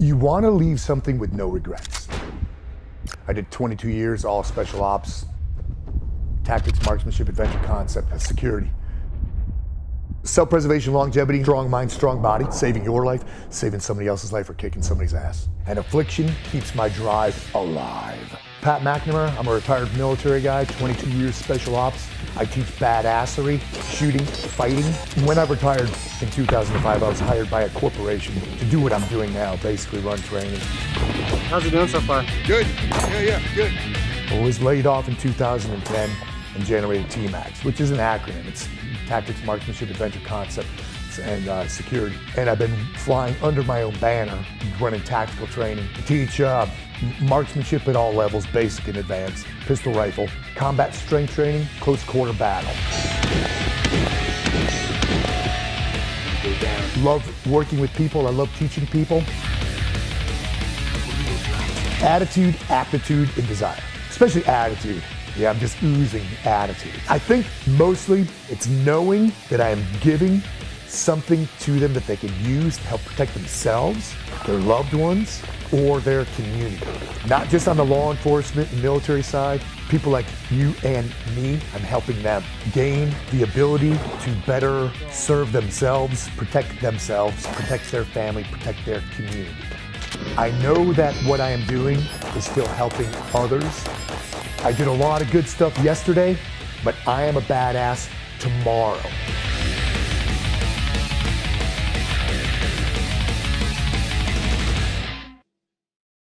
You want to leave something with no regrets. I did 22 years, all special ops, tactics, marksmanship, adventure concept, security. Self-preservation, longevity, strong mind, strong body, saving your life, saving somebody else's life, or kicking somebody's ass. And affliction keeps my drive alive. Pat McNamara, I'm a retired military guy, 22 years special ops. I teach badassery, shooting, fighting. When I retired in 2005, I was hired by a corporation to do what I'm doing now, basically run training. How's it doing so far? Good, yeah, good. I was laid off in 2010 and generated TMAX, which is an acronym. It's tactics, marksmanship, adventure concept, and security. And I've been flying under my own banner, running tactical training to teach marksmanship at all levels, basic and advanced, pistol, rifle, combat strength training, close quarter battle. Love working with people. I love teaching people. Attitude, aptitude, and desire, especially attitude. Yeah, I'm just oozing attitude. I think mostly it's knowing that I am giving something to them that they can use to help protect themselves, their loved ones, or their community. Not just on the law enforcement and military side, people like you and me, I'm helping them gain the ability to better serve themselves, protect their family, protect their community. I know that what I am doing is still helping others. I did a lot of good stuff yesterday, but I am a badass tomorrow.